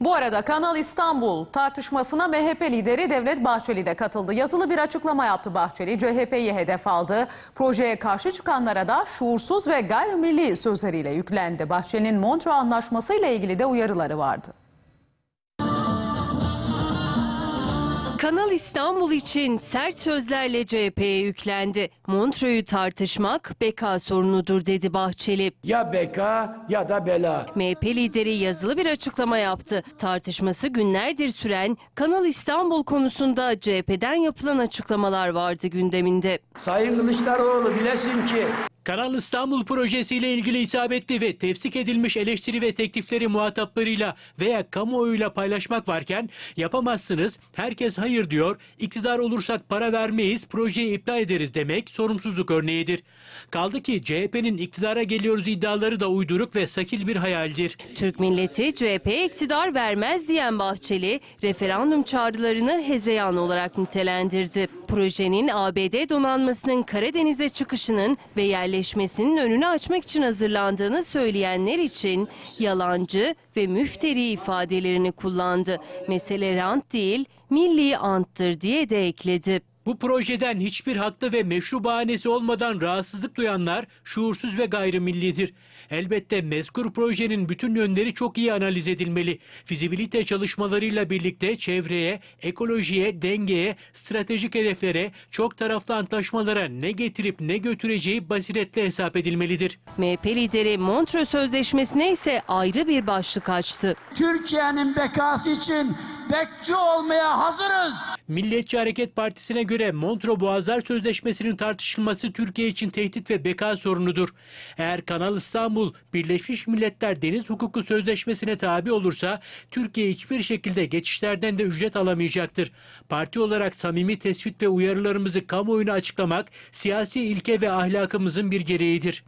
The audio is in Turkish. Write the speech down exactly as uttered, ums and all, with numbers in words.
Bu arada Kanal İstanbul tartışmasına M H P lideri Devlet Bahçeli de katıldı. Yazılı bir açıklama yaptı Bahçeli. C H P'yi hedef aldı. Projeye karşı çıkanlara da şuursuz ve gayrimilli sözleriyle yüklendi. Bahçeli'nin Montreux Anlaşması ile ilgili de uyarıları vardı. Kanal İstanbul için sert sözlerle C H P'ye yüklendi. Montreux'u tartışmak beka sorunudur dedi Bahçeli. Ya beka ya da bela. M H P lideri yazılı bir açıklama yaptı. Tartışması günlerdir süren Kanal İstanbul konusunda C H P'den yapılan açıklamalar vardı gündeminde. Sayın Kılıçdaroğlu bilesin ki Kanal İstanbul projesiyle ilgili isabetli ve tefsik edilmiş eleştiri ve teklifleri muhataplarıyla veya kamuoyuyla paylaşmak varken yapamazsınız, herkes hayır diyor, iktidar olursak para vermeyiz, projeyi iptal ederiz demek sorumsuzluk örneğidir. Kaldı ki C H P'nin iktidara geliyoruz iddiaları da uyduruk ve sakil bir hayaldir. Türk milleti C H P'ye iktidar vermez diyen Bahçeli, referandum çağrılarını hezeyan olarak nitelendirdi. Projenin A B D donanmasının Karadeniz'e çıkışının ve yerleşmesinin önünü açmak için hazırlandığını söyleyenler için yalancı ve müfteri ifadelerini kullandı. Mesele rant değil, milli anttır diye de ekledi. Bu projeden hiçbir haklı ve meşru bahanesi olmadan rahatsızlık duyanlar şuursuz ve gayrimillidir. Elbette mezkur projenin bütün yönleri çok iyi analiz edilmeli. Fizibilite çalışmalarıyla birlikte çevreye, ekolojiye, dengeye, stratejik hedeflere, çok taraflı antlaşmalara ne getirip ne götüreceği basiretle hesap edilmelidir. M H P lideri Montreux Sözleşmesi'ne ise ayrı bir başlık açtı. Türkiye'nin bekası için bekçi olmaya hazırız. Milliyetçi Hareket Partisi'ne göre Montreux Boğazlar Sözleşmesi'nin tartışılması Türkiye için tehdit ve beka sorunudur. Eğer Kanal İstanbul Birleşmiş Milletler Deniz Hukuku Sözleşmesi'ne tabi olursa Türkiye hiçbir şekilde geçişlerden de ücret alamayacaktır. Parti olarak samimi tespit ve uyarılarımızı kamuoyuna açıklamak siyasi ilke ve ahlakımızın bir gereğidir.